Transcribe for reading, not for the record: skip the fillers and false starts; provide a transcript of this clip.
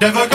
Never gonna give.